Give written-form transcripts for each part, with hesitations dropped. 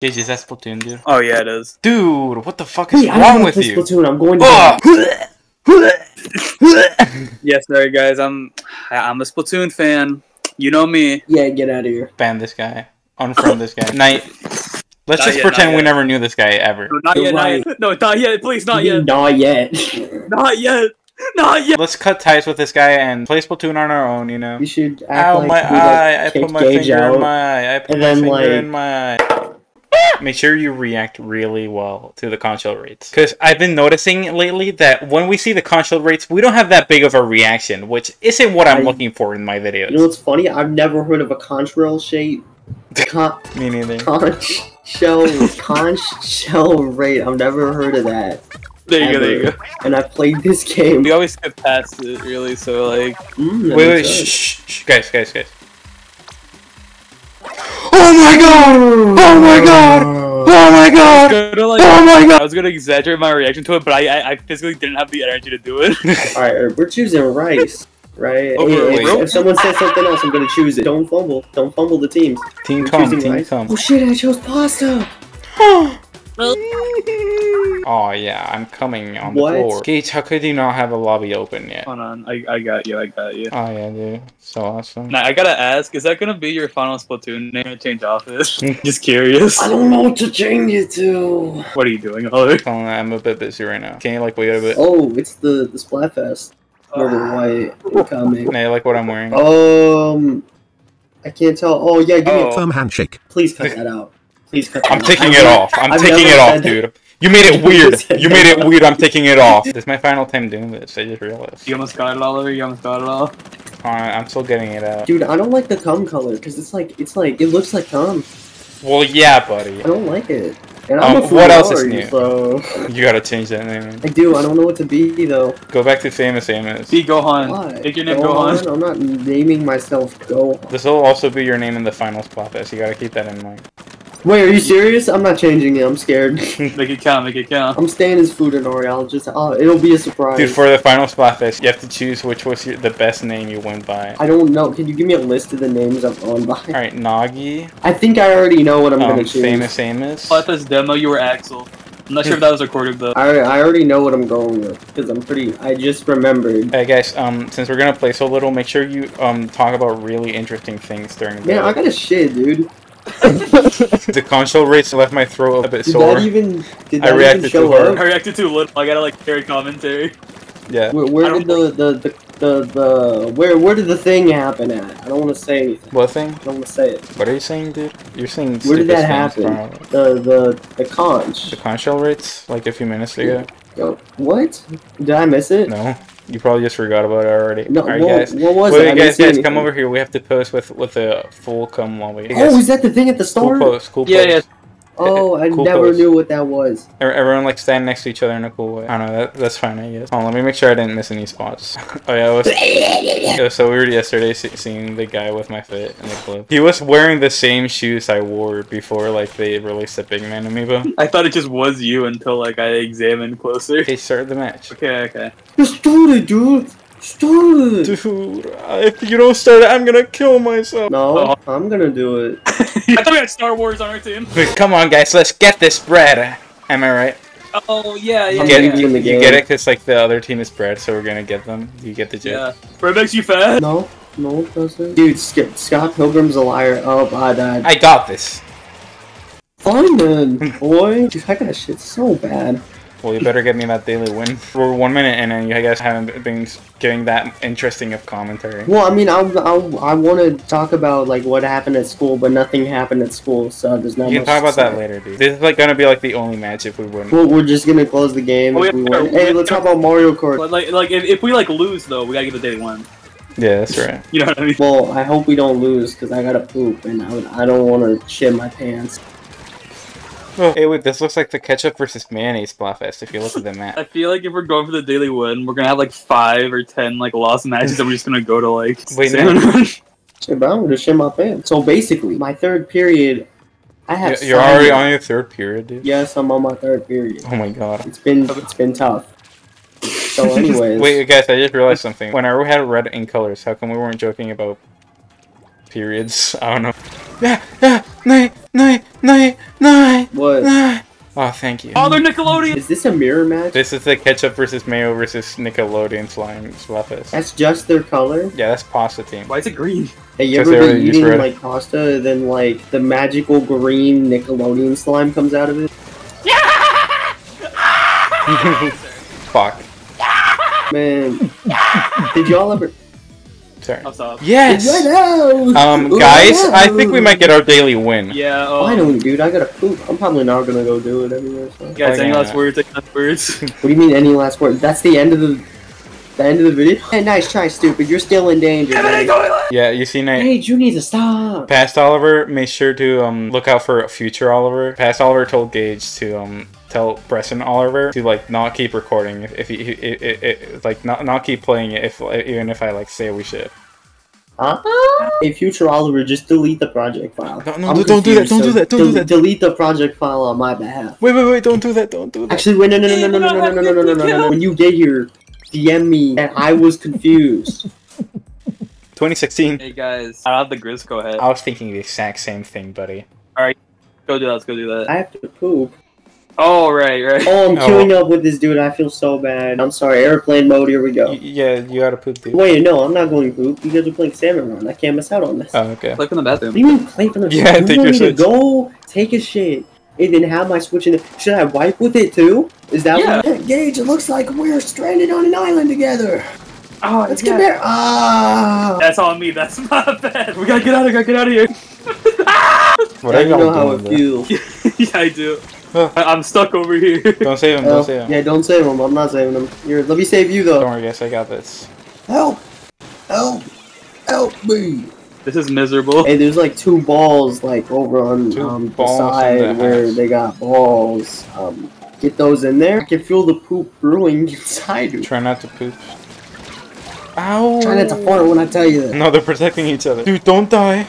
JJ, is that Splatoon, dude? Oh, yeah, it is. Dude, what the fuck is wrong with you? Splatoon. I'm going to Yes, sorry, guys. I'm a Splatoon fan. You know me. Yeah, get out of here. Ban this guy. Unfriend this guy. Night. Let's just pretend we never knew this guy ever. No, not yet, not yet. No, not yet. Please, not yet. Not yet. Not yet. Not yet. Let's cut ties with this guy and play Splatoon on our own, you know? You should act like my eye. I put my finger in my eye. I put my finger in my eye. Make sure you react really well to the console rates, because I've been noticing lately that when we see the console rates, we don't have that big of a reaction, which isn't what I'm looking for in my videos. You know what's funny? I've never heard of a conch-roll shape. Me neither. Conch-shell rate. I've never heard of that. There you go, there you go. And I've played this game. We always skip past it, really, so like... wait, shh, guys. Oh my god! Oh my god! Oh my god! Oh my god! I was gonna exaggerate my reaction to it, but I physically didn't have the energy to do it. Alright, we're choosing rice, right? If someone says something else, I'm gonna choose it. Don't fumble. Don't fumble the teams. Team Tom, Team Tom. Oh shit, I chose pasta! Oh yeah, I'm coming on the floor. Gates, how could you not have a lobby open yet? Hold on, I got you, I got you. Oh yeah, dude, so awesome. Now I gotta ask, is that gonna be your final Splatoon name to change office? Just curious. I don't know what to change it to. What are you doing, Oliver? I'm a bit busy right now. Can you like wait a bit? Oh, it's the Splatfest. Can I like what I'm wearing? I can't tell. Oh yeah, give me a firm handshake. Please cut that out. Please cut that out. I'm taking it off. I'm taking it off, dude. You made it weird. You made it weird. I'm taking it off. This is my final time doing this. I just realized. You almost got it all over. You almost got it all. Alright, I'm still getting it out. Dude, I don't like the cum color because it looks like cum. Well, yeah, buddy. I don't like it. And I'm a what else is new? So... You gotta change that name. Man. I do. I don't know what to be though. Go back to famous Amos. Be Gohan. Why? Take your name Gohan. I'm not naming myself Gohan. This will also be your name in the final spot, so you gotta keep that in mind. Wait, are you serious? I'm not changing it. I'm scared. Make it count, make it count. I'm staying as food and Oriologist. It'll be a surprise. Dude, for the final Splatfest, you have to choose which was the best name you went by. I don't know. Can you give me a list of the names I've gone by? Alright, Nagi. I think I already know what I'm gonna choose. Famous Amos. Splatfest demo, you were Axel. I'm not sure if that was recorded though. I already know what I'm going with because I just remembered. Hey guys, since we're gonna play so little, make sure you talk about really interesting things during the day. I got a shit, dude. The console rates left my throat a bit sore. I reacted too little. I gotta like carry commentary. Yeah. Where did where did the thing happen at? I don't want to say anything. What thing? I don't want to say it. What are you saying, dude? You're saying. Where did that happen? The conch. The console rates like a few minutes ago. What? Did I miss it? No. You probably just forgot about it already. No, all right, guys. What was it? Guys, come over here. We have to post with a full cum lobby. Oh, is that the thing at the start? Cool post, cool post. Yeah. Oh, I never knew what that was. Everyone like stand next to each other in a cool way. I don't know. That's fine, I guess. Oh, let me make sure I didn't miss any spots. Oh yeah, it was so weird yesterday seeing the guy with my fit in the clip. He was wearing the same shoes I wore before like they released the Big Man amiibo. I thought it just was you until like I examined closer. Okay, start the match. Okay. You started, dude. Dude, if you don't start it, I'm gonna kill myself. No, I'm gonna do it. I thought we had Star Wars on our team. Come on, guys, let's get this bread. Am I right? Oh, yeah. You get it? Because, like, the other team is bread, so we're gonna get them. You get the joke. Yeah. Bread makes you fat? No, it doesn't. Dude, Scott Pilgrim's a liar. Oh, I died. I got this. Fine then, boy. Dude, I got shit so bad. Well, you better get me that daily win. We're 1 minute in, and you guys haven't been getting that interesting of commentary. Well, I mean, I want to talk about like what happened at school, but nothing happened at school, so there's not. You can talk about that later, dude. This is like gonna be like the only match if we win. Well, we're just gonna close the game. Oh, yeah, if we win. Hey, let's talk about Mario Kart. Like if we like lose though, we gotta get the daily win. Yeah, that's right. You know what I mean? Well, I hope we don't lose because I gotta poop, and I don't want to shit my pants. Hey, wait, this looks like the ketchup versus mayonnaise Splatfest, if you look at the map. I feel like if we're going for the daily win, we're gonna have like 5 or 10 like lost matches, and we're just gonna go to like... Wait, no. Shit, but I'm gonna shit my pants. So basically, my third period, I have... You're already on your third period, dude? Yes, I'm on my third period. Oh my god. It's been tough. So anyways... Wait, guys, I just realized something. When I had red in colors, how come we weren't joking about periods? I don't know. No. What? No. Oh, thank you. Oh, they're Nickelodeon! Is this a mirror match? This is the ketchup versus mayo versus Nickelodeon slime Splatfest. That's just their color? Yeah, that's pasta team. Why is it green? Hey, you ever been eating, like, pasta and then, like, the magical green Nickelodeon slime comes out of it? Yeah! Fuck. Man. Did y'all ever... Sorry. Yes! Guys, I think we might get our daily win. Yeah, finally, dude, I gotta poop. I'm probably not gonna go do it anyway. So. Guys, any last words? Any last words? What do you mean, any last words? That's the end of the video? Hey, nice try, stupid. You're still in danger. Yeah, you see, Nate. Hey, you need to stop. Past Oliver, make sure to look out for future Oliver. Past Oliver told Gage to tell Bresson Oliver to not keep recording if like not keep playing it even if I say we should. Huh? Hey, future Oliver, just delete the project file. No, don't do that! Don't do that! Delete the project file on my behalf. Wait! Don't do that! Actually, wait! No! When you get here, DM me, and I was confused. 2016. Hey guys, I have the Grizz. Go ahead. I was thinking the exact same thing, buddy. All right, go do that. Let's go do that. I have to poop. Oh, right. Oh, I'm queuing up with this dude. I feel so bad. I'm sorry. Airplane mode. Here we go. Yeah, you gotta poop, dude. Wait, no, I'm not going to poop. You guys are playing Salmon Run. I can't miss out on this. Oh, okay. Play from the bathroom. What do you mean play from the bathroom? Yeah, take your shit. Go take a shit and then have my Switch in it. Should I wipe with it, too? Is that what? Gage, it looks like we're stranded on an island together. Oh, let's get there. That's on me. That's my bad. We gotta get out of here. I know how it feels. Yeah, I do. I'm stuck over here. Don't save him, don't save him. Yeah, don't save him. I'm not saving him. Here, let me save you, though. Don't worry, guys, I got this. Help! Help! Help me! This is miserable. Hey, there's like two balls, like, over on the side where they got balls. Get those in there. I can feel the poop brewing inside you. Try not to poop. Ow! Try not to fart when I tell you that. No, they're protecting each other. Dude, don't die.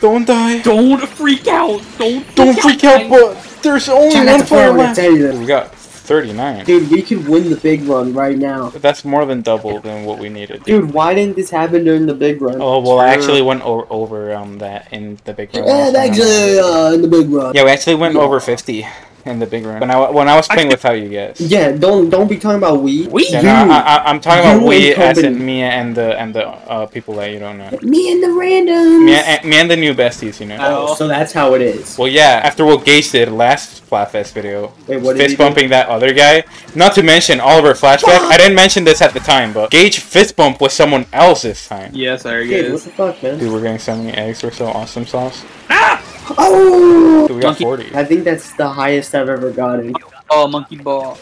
Don't die. Don't freak out. Don't freak out, but... There's only one player left. We got 39. Dude, we could win the big run right now. That's more than double than what we needed. Dude, why didn't this happen during the big run? Oh, well, I actually went over that in the big run. Yeah, actually, in the big run. Yeah, we actually went over 50 in the big run. When I was playing with how you guys. Yeah, don't be talking about we. We. Yeah, no, I'm talking about we as in me and the people that you don't know. Me and the randoms. Me and the new besties, you know. Oh, so that's how it is. Well, yeah. After what Gage did last Splatfest video, fist bumping that other guy. Not to mention Oliver flashback. I didn't mention this at the time, but Gage fist bump with someone else this time. Yeah, sorry guys. Dude, what the fuck, man? Dude, we're getting so many eggs. We're so awesome sauce. Ah! Oh! Dude, we got 40. I think that's the highest I've ever gotten. Oh, monkey ball.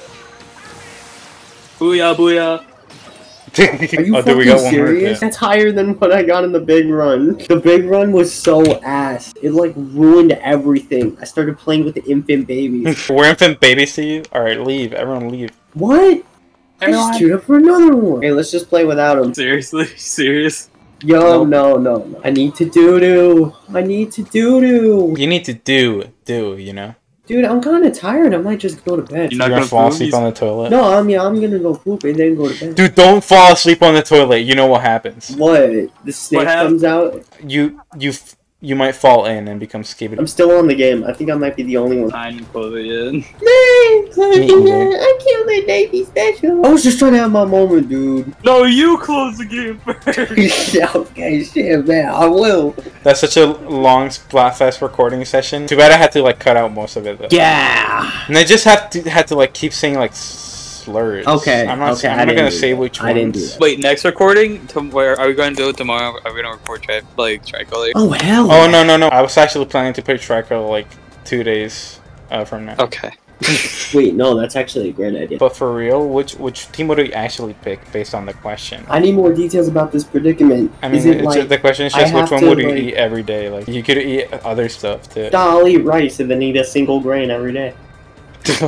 Booyah, booyah. Are you fucking serious? That's higher than what I got in the big run. The big run was so ass. It like ruined everything. I started playing with the infant babies. We're infant babies to you? Alright, leave. Everyone leave. What? I just queued up for another one. Hey, let's just play without him. Seriously? Serious? Yo, no. I need to doo-doo. You need to do, you know? Dude, I'm kind of tired. I might just go to bed. You're not gonna fall asleep on the toilet? No, I'm gonna go poop and then go to bed. Dude, don't fall asleep on the toilet. You know what happens. What? The snake comes out? You might fall in and become skibidi. I'm still on the game. I think I might be the only one. I'm COVID. I killed my baby special. I was just trying to have my moment, dude. No, you close the game first. Okay, shit, man. I will. That's such a long Splatfest recording session. Too bad I had to cut out most of it, though. Yeah. And I just had to keep saying slurs. Okay. I'm not gonna say which ones. I didn't do that. Wait, next recording? Where are we going to do it tomorrow? Are we gonna record Tricolor? Oh hell! Oh no! I was actually planning to play Tricolor 2 days from now. Okay. Wait, no, that's actually a great idea. But for real, which team would we actually pick based on the question? I need more details about this predicament. I mean, the question is just which one would you eat every day? Like you could eat other stuff too. I'll eat rice and then eat a single grain every day.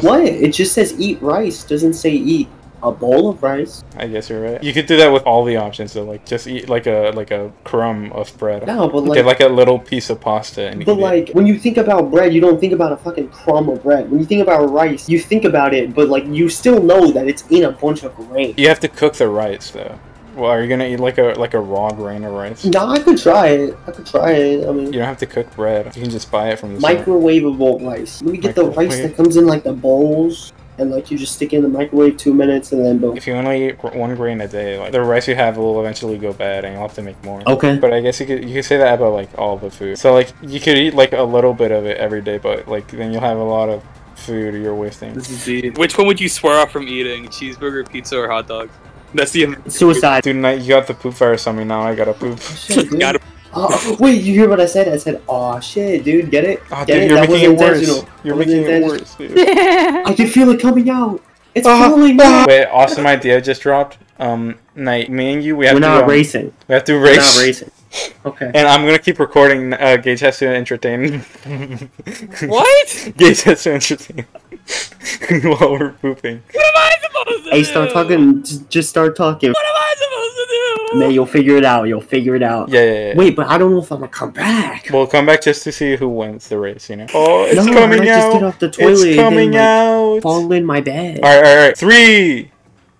What? It just says eat rice. Doesn't say eat a bowl of rice. I guess you're right. You could do that with all the options though, just eat like a crumb of bread. No, but like a little piece of pasta. And but when you think about bread, you don't think about a fucking crumb of bread. When you think about rice, you think about it, but you still know that it's in a bunch of grain. You have to cook the rice though. Well, are you gonna eat like a raw grain of rice? No, I could try it. I could try it. I mean, you don't have to cook bread. You can just buy it from the microwavable rice. Let me get the rice that comes in like the bowls, and like you just stick it in the microwave 2 minutes, and then boom. If you only eat one grain a day, like the rice you have will eventually go bad, and you'll have to make more. Okay. But I guess you could say that about like all the food. So like you could eat like a little bit of it every day, but like then you'll have a lot of food you're wasting. This is deep. Which one would you swear off from eating? Cheeseburger, pizza, or hot dog? That's the suicide. Dude, you got the poop virus on me now. I gotta poop. Oh, shit, gotta... Oh, wait, you hear what I said? I said, "Oh shit, dude, get it? Oh, get dude, it? You're that making it worse. You're making it worse, dude." I can feel it coming out. It's coming out. Wait, awesome idea just dropped. Night, me and you, we're not racing. We have to race. We're not racing. Okay. And I'm gonna keep recording. Gage has to entertain. What? Gage has to entertain while we're pooping. What am I supposed to do? Hey, start talking. Just start talking. What am I supposed to do? Man, you'll figure it out. You'll figure it out. Yeah. Wait, but I don't know if I'm gonna come back. We'll come back just to see who wins the race. You know? Oh, it's coming out. Just get off the toilet. It's coming out. Like, fall in my bed. All right. 3,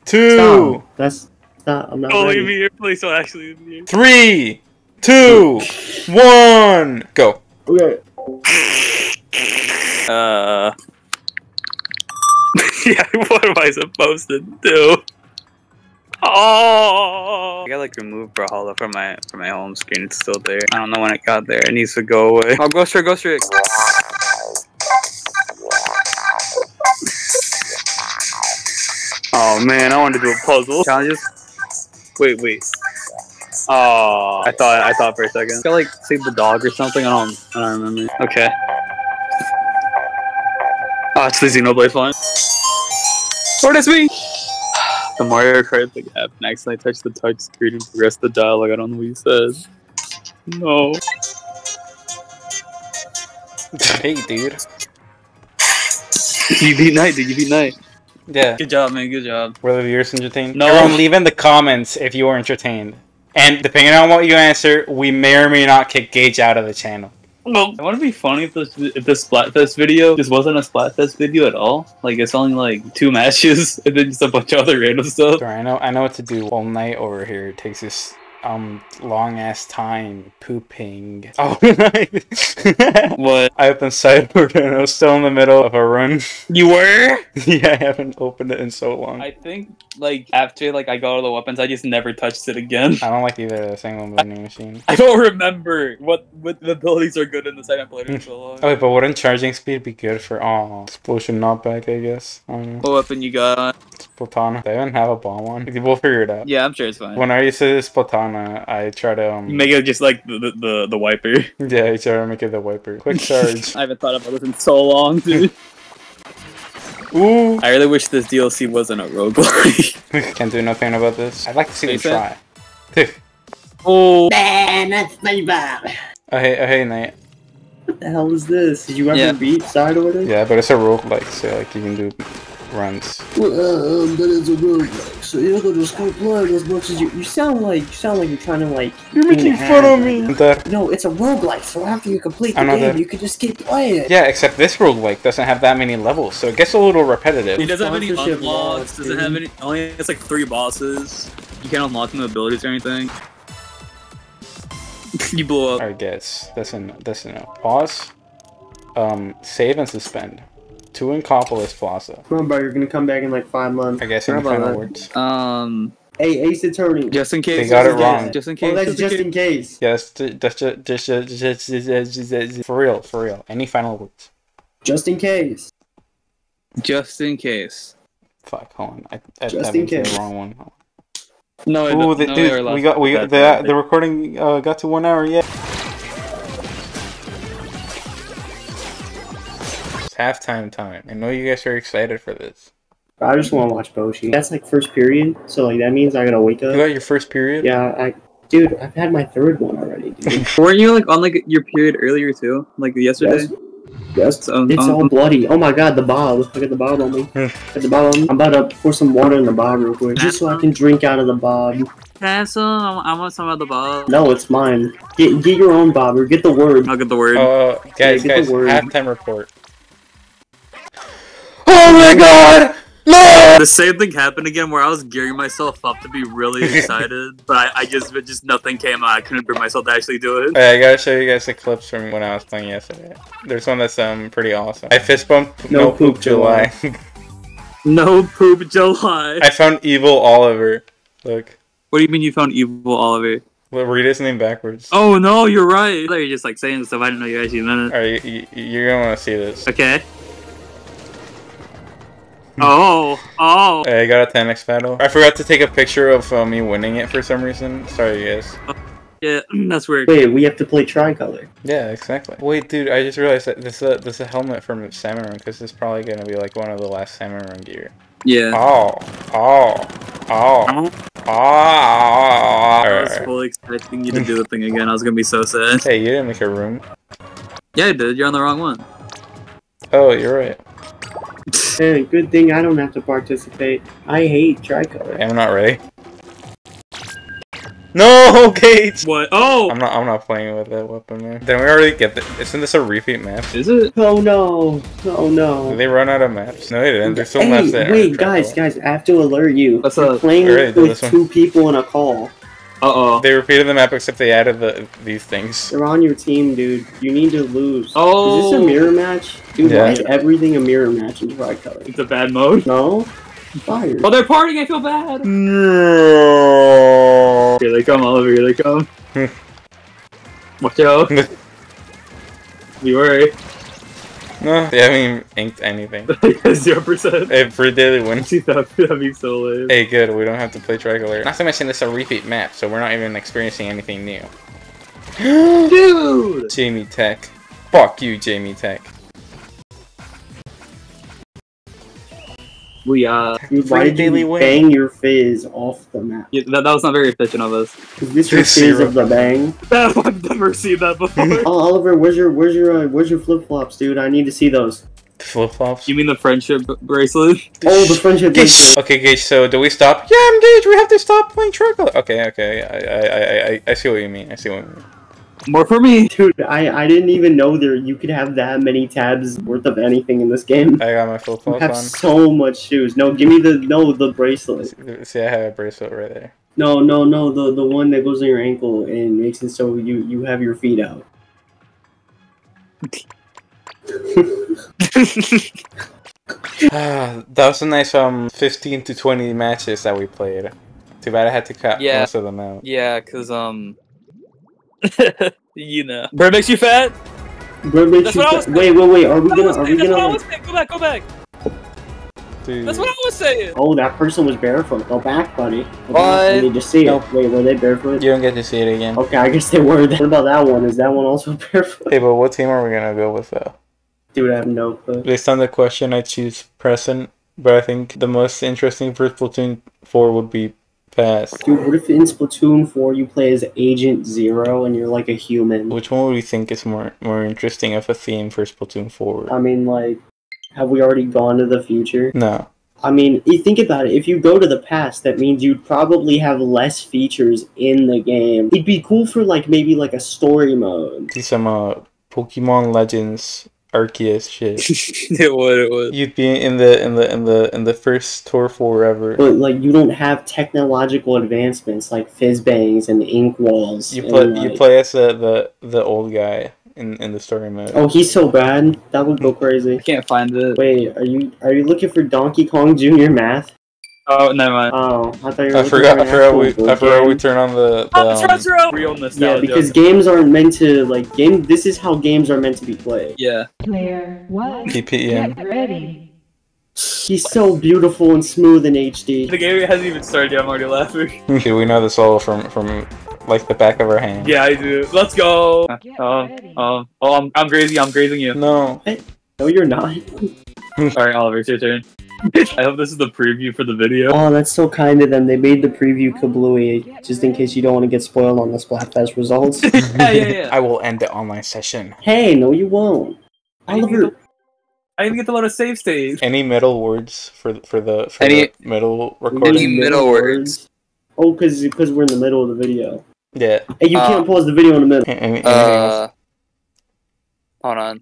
2. Stop. That's not. I'm not. Oh, leave me here, please. Don't actually leave me here. 3, 2, 1, go. Okay. Yeah, what am I supposed to do? Oh! I gotta like remove Brawlhalla from my home screen. It's still there. I don't know when it got there. It needs to go away. Oh, go straight. Oh man, I wanted to do a puzzle. Challenges? Wait. Oh, I thought for a second. It's got like save the dog or something. I don't remember. Okay. Oh, it's the Xenoblade one. Or it's me. The Mario Kart thing happened. I accidentally touched the touch screen and progressed the dialogue. I don't know what he says. No. Hey, dude. You beat Knight, dude. You beat Knight. Yeah. Good job, man. Good job. Were the viewers entertained? No. Everyone, leave in the comments if you were entertained. And depending on what you answer, we may or may not kick Gage out of the channel. No. It wouldn't be funny if this Splatfest video just wasn't a Splatfest video at all. Like, it's only like 2 matches and then just a bunch of other random stuff. Sorry, I know what to do all night over here. It takes this long ass time pooping. Oh, what? I opened Cyborg and I was still in the middle of a run. You were? Yeah, I haven't opened it in so long. I think like after like I got all the weapons, I just never touched it again. I don't like either of the single vending machine. I don't remember what the abilities are good in the second player so long. Okay, but wouldn't charging speed be good for explosion knockback, I guess? I don't know. What weapon you got? Splatana. They don't have a bomb one. We'll figure it out. Yeah, I'm sure it's fine. When I used to do Splatana, I try to make it just like the wiper. Yeah, I try to make it the wiper. Quick charge. I haven't thought about this in so long, dude. Ooh. I really wish this DLC wasn't a roguelike. Can't do nothing about this. I'd like to see you try. Oh man, that's my vibe. Oh hey, Nate. What the hell is this? Did you ever beat side order? Yeah, but it's a roguelike, so like you can do runs. Well, that is a roguelike, so you don't just go blind as much as you sound like you're trying to like. You're making fun of me. No, it's a roguelike, so after you complete the game, you can just keep playing. Yeah, except this roguelike doesn't have that many levels, so it gets a little repetitive. It doesn't have any unlocks. Doesn't have any. Only it's like 3 bosses. You can't unlock new abilities or anything. You blow up. Alright, guys, that's enough. Pause. Save and suspend. To Incopolis Plaza. Come on, bro, you're gonna come back in like 5 months. I guess in final words. Hey, Ace Attorney. Just in case. They got it wrong. Just in case. Oh, that's just in case. Yes, that's just for real. Any final words? Just in case. Just in case. Fuck, hold on. Just in case. The wrong one. No, ooh, dude, we got the recording got to 1 hour yet. Halftime time. I know you guys are excited for this. I just want to watch Boshi. That's like first period, so like that means I gotta wake up. You got your first period? Yeah, dude, I've had my 3rd one already, dude. Weren't you like on like your period earlier too? Like yesterday? Yes. It's all bloody. Oh my god, the bob. I got the bob on me. I'm about to pour some water in the bob real quick, just so I can drink out of the bob. Cancel. I want some of the bob. No, it's mine. Get your own bob or get the word. I'll get the word. Guys, halftime report. Oh my god! No! The same thing happened again where I was gearing myself up to be really excited, but I just nothing came out. I couldn't bring myself to actually do it. Right, I gotta show you guys the clips from when I was playing yesterday. There's one that's pretty awesome. I fist bumped No Poop July. No Poop July. I found Evil Oliver. Look. What do you mean you found Evil Oliver? Well, read his name backwards. Oh no, you're right. I thought you were just like saying stuff. I didn't know you actually meant it. Alright, you're gonna want to see this. Okay. Oh, oh. Hey, I got a 10x battle. I forgot to take a picture of me winning it for some reason. Sorry, guys. Yeah, that's weird. Wait, we have to play Tricolor. Yeah, exactly. Wait, dude, I just realized that this is a helmet from Salmon Run, because it's probably going to be like one of the last Salmon Run gear. Yeah. Oh, oh, oh, oh. I was fully expecting you to do the thing again. I was going to be so sad. Hey, you didn't make a room. Yeah, I did. You're on the wrong one. Oh, you're right. Man, good thing I don't have to participate. I hate Tricolor. I'm not ready. No, Cage! What? Oh! I'm not playing with that weapon, man. Didn't we already get that? Isn't this a repeat map? Is it? Oh no! Oh no! Did they run out of maps? No, they didn't. There's still maps there. Wait, guys, I have to alert you. What's up? Playing with two people in a call. Uh-oh. They repeated the map except they added these things. They're on your team, dude. You need to lose. Oh! Is this a mirror match? Dude, yeah. Why is everything a mirror match in Tricolor? It's a bad mode? No. I'm fired. Oh, they're partying! I feel bad! No. Here they come, Oliver. Here they come. Watch out. You worry. No, they haven't even inked anything. 0%. Hey, free daily win. That'd be so lame. Hey, good, we don't have to play Tricolor. Not to mention this is a repeat map, so we're not even experiencing anything new. Dude! Jamie Tech. Fuck you, Jamie Tech. We why did you bang your fizz off the map? Yeah, that was not very efficient of us. Is this your fizz of the bang? I've never seen that before. Oh, Oliver, where's your flip flops, dude? I need to see those. Flip flops? You mean the friendship bracelet? Oh, the friendship bracelet. Okay, Gage. So do we stop? Yeah, I'm Gage. We have to stop playing Tricolor. Okay, okay. I see what you mean. I see what you mean. More for me, dude. I didn't even know you could have that many tabs worth of anything in this game. I got my full clothes on. I have so much shoes. No, give me the bracelet. See, I have a bracelet right there. No, no, no. The one that goes on your ankle and makes it so you have your feet out. That was a nice 15 to 20 matches that we played. Too bad I had to cut most of them out. Yeah, cause you know. Bird makes you fat? Bird makes you fat. Wait, wait, wait. Are we gonna... Go back, go back. Dude. That's what I was saying. Oh, that person was barefoot. Go back, buddy. What? You need to see it. Wait, were they barefoot? You don't get to see it again. Okay, I guess they were. What about that one? Is that one also barefoot? Hey, but what team are we gonna go with, though? Dude, I have no clue. Based on the question, I choose present, but I think the most interesting for Splatoon 4 would be Pass. Dude, what if in Splatoon 4 you play as Agent Zero and you're like a human? Which one would you think is more interesting of a theme for Splatoon 4? I mean, like, have we already gone to the future? No. I mean, you think about it, if you go to the past, that means you'd probably have less features in the game. It'd be cool for, like, maybe, like, a story mode. Do some, Pokemon Legends Arceus shit. It would. You'd be in the first tour forever. But like you don't have technological advancements like fizz bangs and ink walls. You play as the old guy in the story mode. Oh, he's so bad. That would go crazy. I can't find it. Wait, are you looking for Donkey Kong Jr. Math? Oh, never mind. Oh, I thought you were I forgot we turn on the realness. Yeah, because games aren't meant to like This is how games are meant to be played. Yeah. Player one. PPM. Get ready. He's so beautiful and smooth in HD. The game hasn't even started yet. I'm already laughing. Dude, we know this all from like the back of our hand. Yeah, I do. Let's go. Oh, I'm grazing. I'm grazing you. No. What? No, you're not. All right, Oliver, it's your turn. I hope this is the preview for the video. Oh, that's so kind of them. They made the preview kablooey, just in case you don't want to get spoiled on the Splatfest results. Yeah. I will end the online session. Hey, no you won't. I didn't get the lot of save states. Any middle words for the middle recording? Any middle words? Oh, because we're in the middle of the video. Yeah. Hey, you can't pause the video in the middle. Hold on.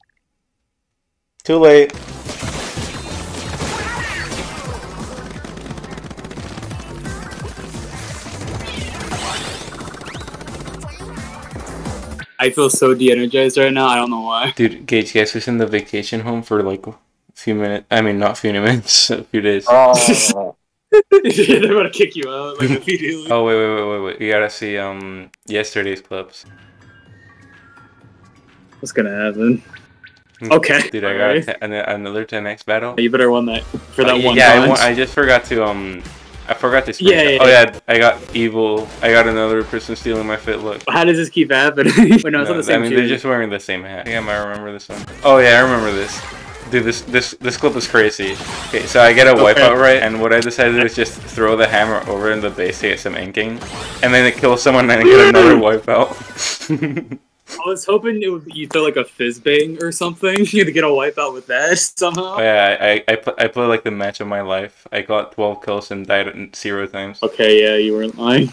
Too late. I feel so de-energized right now. I don't know why. Dude, Gage, guys, was in the vacation home for like a few minutes. I mean, not a few minutes, a few days. Oh. They're about to kick you out, like, immediately. Oh, wait. You gotta see, yesterday's clips. What's gonna happen? Okay. Dude, I got another 10x battle. You better win that for that one. Yeah, I just forgot to, I forgot to screen. Yeah, I got evil. I got another person stealing my fit look. How does this keep happening? Wait, no, it's not the same. I mean, they're just wearing the same hat. Yeah, I remember this one. Oh, yeah, I remember this. Dude, this clip is crazy. Okay, so I get a wipeout right, and what I decided is just throw the hammer over in the base to get some inking, and then it kills someone and I get another wipeout. I was hoping it would be, you throw like a fizz bang or something. You to get a wipeout with that somehow. Oh, yeah, I played like the match of my life. I got 12 kills and died 0 times. Okay, yeah, you weren't lying.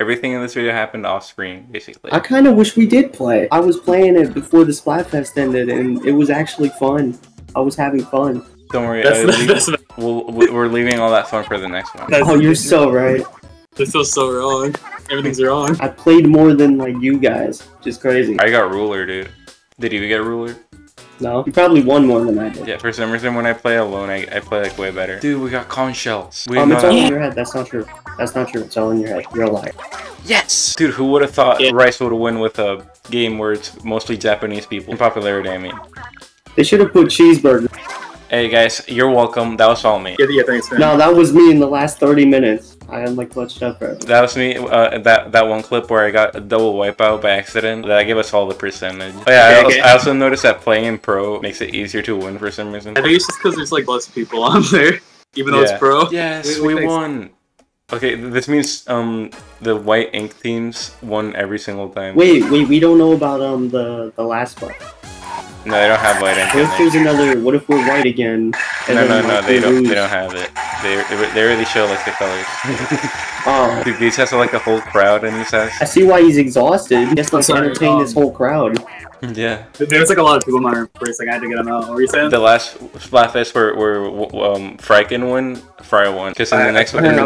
Everything in this video happened off screen, basically. I kind of wish we did play. I was playing it before the Splatfest ended, and it was actually fun. I was having fun. Don't worry, we're leaving all that fun for the next one. Oh, you're so right. They're still so wrong. Everything's wrong. I played more than, like, you guys. Just crazy. I got ruler, dude. Did you get ruler? No. You probably won more than I did. Yeah, for some reason, when I play alone, I play, like, way better. Dude, we got conch shells. It's all in your head. That's not true. That's not true. It's all in your head. You're a liar. Yes! Dude, who would have thought Rice would have won with a game where it's mostly Japanese people? In popularity, I mean. They should have put cheeseburger. Hey guys, you're welcome. That was all me. Yeah, thanks, man. No, that was me in the last 30 minutes. I had like clutched up. That was me. That one clip where I got a double wipeout by accident. That gave us all the percentage. Oh yeah, I also noticed that playing in pro makes it easier to win for some reason. I think it's just because there's like less people on there, even though it's pro. Yes, we won. Okay, this means the white ink teams won every single time. Wait, we don't know about the last part. No, they don't have white ink. What if there's another? What if we're white again? No, they don't. They don't have it. They really show like the colors. Oh, dude, Gage has like a whole crowd in his house. I see why he's exhausted. He has to entertain this whole crowd. Yeah, there's like a lot of people in my place. Like I had to get them out. What were you saying? The last Splatfest where Frykin won, Fry won. Because in the next one, is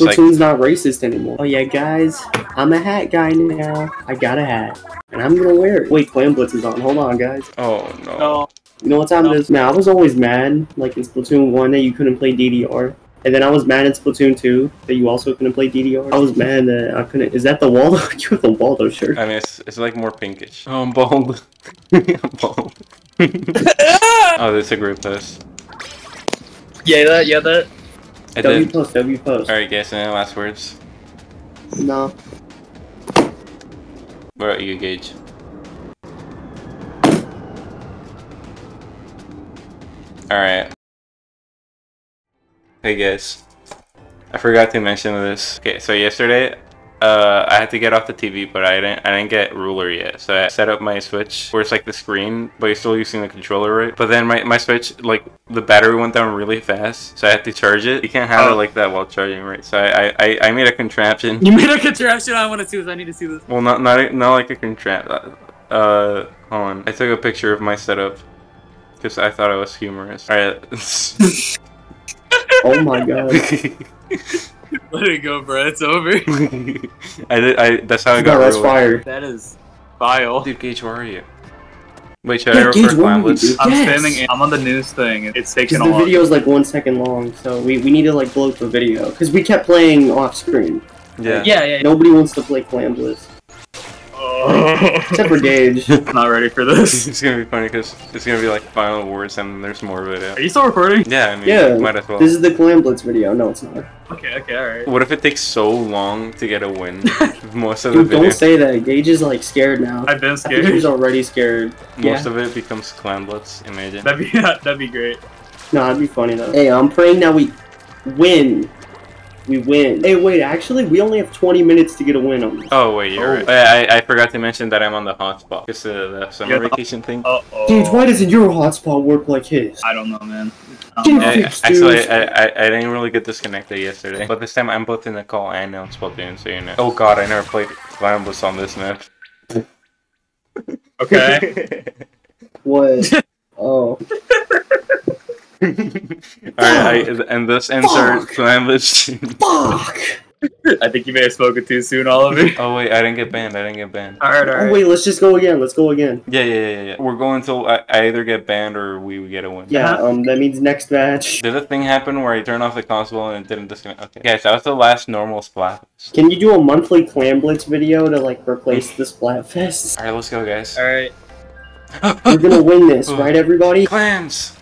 like Splatoon's not racist anymore. Oh yeah, guys, I'm a hat guy now. I got a hat. And I'm gonna wear it. Wait, Clam Blitz is on. Hold on, guys. Oh, no. You know what time it is? Man, I was always mad, like, in Splatoon 1 that you couldn't play DDR. And then I was mad in Splatoon 2 that you also couldn't play DDR. I was mad that I couldn't... Is that the Waldo? You have the Waldo shirt. I mean, it's like, more pinkish. Oh, I'm bald. I'm bald. Oh, that's a great post. Yeah, that. W post. Alright, guys, any last words? No. What about you, Gage? Alright. Hey guys. I forgot to mention this. Okay, so yesterday, I had to get off the TV, but I didn't get ruler yet. So I set up my Switch, where it's like the screen, but you're still using the controller, right? But then my Switch, like, the battery went down really fast, so I had to charge it. You can't have it like that while charging, right? So I made a contraption. You made a contraption? I want to see this. I need to see this. Well, not like a contraption. Hold on. I took a picture of my setup, because I thought it was humorous. Alright. Oh my god. Let it go, bro. It's over. That's how I got. No, that's fire. That is vile. Dude, Gage, where are you? Wait, should I record Clam Blitz? I'm standing in. I'm on the news thing. It's taking a while. The video's like 1 second long, so we need to like blow up the video. Because we kept playing off screen. Yeah. Yeah. Nobody wants to play Clam Blitz. Except for Gage. Not ready for this. It's gonna be funny because it's gonna be like final words and there's more video. Are you still recording? Yeah, I mean, might as well. This is the Clam Blitz video. No, it's not. Okay, alright. What if it takes so long to get a win? Most of the video. Don't say that. Gage is like scared now. I've been scared. He's already scared. Most of it becomes Clam Blitz. Imagine. That'd be great. No, that'd be funny though. Hey, I'm praying that we win. We win. Hey, wait, actually, we only have 20 minutes to get a win on this. Oh, wait, you're right. I forgot to mention that I'm on the hotspot. It's the summer vacation thing. Uh-oh. Dude, why doesn't your hotspot work like his? I don't know, man. Actually, I didn't really get disconnected yesterday. But this time, I'm both in the call and on Splatoon, so you know. Oh, God, I never played Clam Blitz on this map. Okay. What? Oh. Alright, and this ends our Clam Blitz. Fuck! I think you may have spoken too soon, Oliver. Oh wait, I didn't get banned. Alright, alright. Oh, wait, let's just go again. Yeah. We're going till I either get banned or we get a win. Yeah, that means next match. Did a thing happen where I turned off the console and it didn't disconnect? Okay. Guys, that was the last normal Splatfest. Can you do a monthly Clam Blitz video to like replace the Splatfest? Alright, let's go, guys. Alright. We're gonna win this, right everybody? Clams!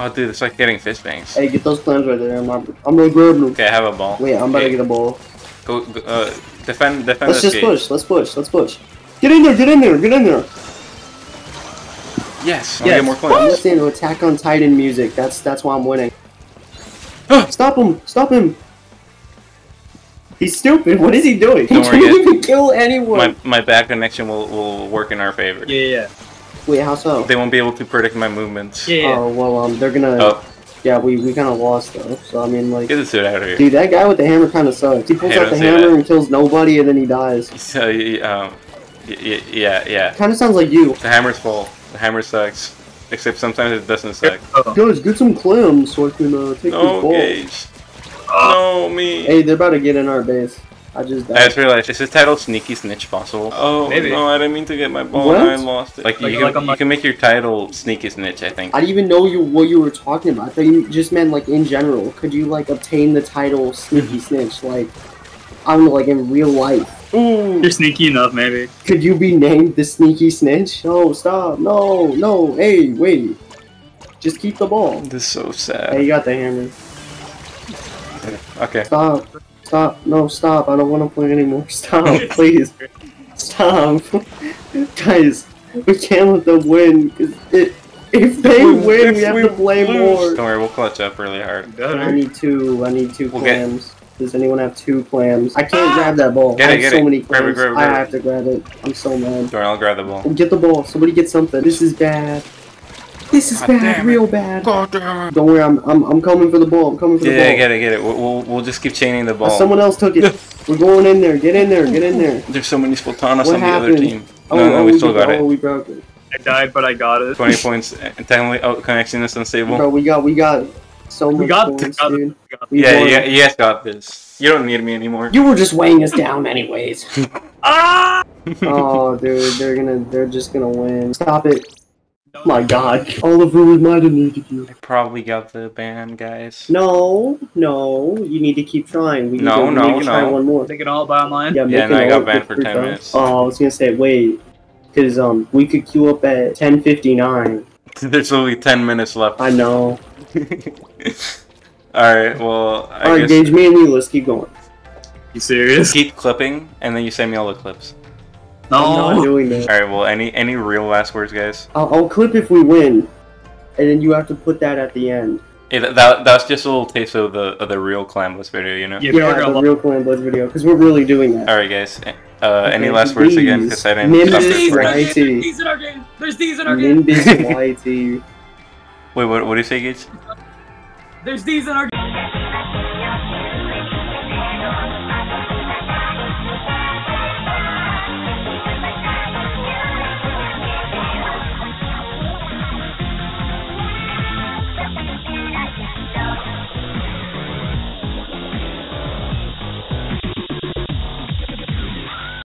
Oh, dude, it's like getting fist bangs. Hey, get those clams right there. I'm gonna grab them. Okay, I have a ball. Wait, I'm about to get a ball. Go, defend. Let's just push. Let's push. Get in there. Yes. Get more clams. I'm listening to Attack on Titan music. That's why I'm winning. Stop him. He's stupid. What is he doing? Don't worry, he didn't even kill anyone. My back connection will work in our favor. Yeah. Wait, how so? They won't be able to predict my movements. Yeah. Oh, well, they're gonna... Oh. Yeah, we kind of lost, though. So, I mean, like... Get the suit out of here. Dude, that guy with the hammer kind of sucks. He pulls out the hammer and kills nobody, and then he dies. So, yeah. Kind of sounds like you. The hammer's full. The hammer sucks. Except sometimes it doesn't suck. Guys, get some clams so I can take these balls. Gage. Oh, me. Hey, they're about to get in our base. I just realized, is this title Sneaky Snitch possible? Oh, maybe. No, I didn't mean to get my ball, and I lost it. Like, you can make your title Sneaky Snitch, I think. I didn't even know what you were talking about. I thought you just meant, like, in general. Could you, like, obtain the title Sneaky Snitch, like, I don't know, like, in real life? Ooh. You're sneaky enough, maybe. Could you be named the Sneaky Snitch? No, stop. No. Hey, wait. Just keep the ball. This is so sad. Hey, you got the hammer. Okay. Stop. No, stop. I don't want to play anymore. Stop, please. Stop. Guys, we can't let them win. If they win, we have to play more. Don't worry, we'll clutch up really hard. I need two clams. Does anyone have two clams? I can't grab that ball. I have so many clams. Grab it. I have to grab it. I'm so mad. Don't worry, I'll grab the ball. Get the ball. Somebody get something. This is bad. This is real bad. God damn it. Don't worry, I'm coming for the ball. Yeah, get it. We'll just keep chaining the ball. Someone else took it. We're going in there. Get in there. There's so many Splatanas on the other team. No, we still got it. Oh, we broke it. I died, but I got it. 20 points. Technically, connection is unstable. Bro, we got so many points, dude. You guys got this. You don't need me anymore. You were just weighing us down, anyways. Oh, dude, they're just gonna win. Stop it. My God, Oliver might have needed you. I probably got the ban, guys. No, you need to keep trying. We need to try one more. Take it all by online. Yeah, I got banned for 10 minutes. Oh, I was gonna say wait, because we could queue up at 10:59. There's only 10 minutes left. I know. All right, well, I guess... Gage, me and you. Let's keep going. You serious? Keep clipping, and then you send me all the clips. No. I'm not doing that. Alright, well, any real last words, guys? I'll clip if we win, and then you have to put that at the end. Hey, that's just a little taste of the real Clam Blitz video, you know? Yeah, the real Clam Blitz video, because we're really doing that. Alright, guys. Any last words again? Because I didn't stop this first. There's these in our game! Wait, what do you say, Gage? There's these in our game!